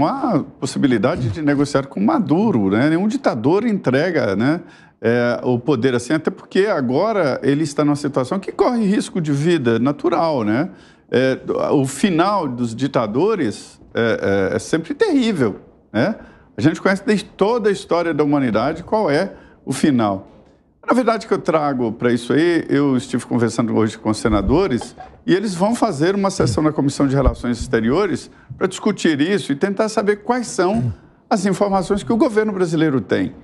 uma possibilidade de negociar com Maduro, né? Nenhum ditador entrega, né, o poder assim, até porque agora ele está numa situação que corre risco de vida natural, né? O final dos ditadores é sempre terrível, né? A gente conhece desde toda a história da humanidade qual é o final. Na verdade, que eu trago para isso aí, eu estive conversando hoje com os senadores e eles vão fazer uma sessão na Comissão de Relações Exteriores para discutir isso e tentar saber quais são as informações que o governo brasileiro tem.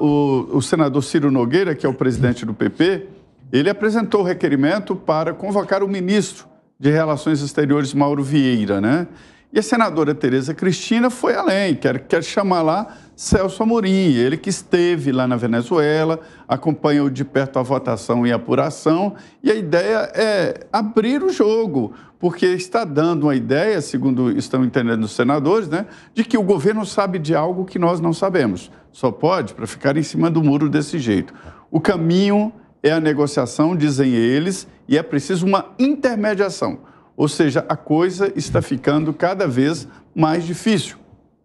O senador Ciro Nogueira, que é o presidente do PP, ele apresentou o requerimento para convocar o ministro de Relações Exteriores, Mauro Vieira, né? E a senadora Tereza Cristina foi além, quer chamar lá Celso Amorim, ele que esteve lá na Venezuela, acompanhou de perto a votação e a apuração, e a ideia é abrir o jogo, porque está dando uma ideia, segundo estão entendendo os senadores, né, de que o governo sabe de algo que nós não sabemos. Só pode para ficar em cima do muro desse jeito. O caminho é a negociação, dizem eles, e é preciso uma intermediação. Ou seja, a coisa está ficando cada vez mais difícil.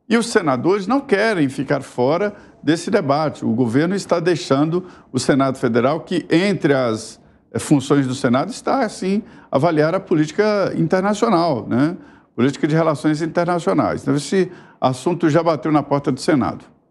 E os senadores não querem ficar fora desse debate. O governo está deixando o Senado Federal, que entre as funções do Senado está, sim, avaliar a política internacional, né? Política de relações internacionais. Então, esse assunto já bateu na porta do Senado.